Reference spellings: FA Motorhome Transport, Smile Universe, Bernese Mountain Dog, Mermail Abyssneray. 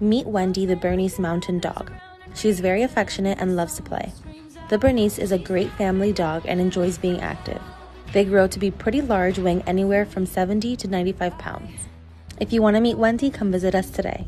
Meet Wendy, the Bernese Mountain Dog. She is very affectionate and loves to play. The Bernese is a great family dog and enjoys being active. They grow to be pretty large, weighing anywhere from 70 to 95 pounds. If you want to meet Wendy, come visit us today.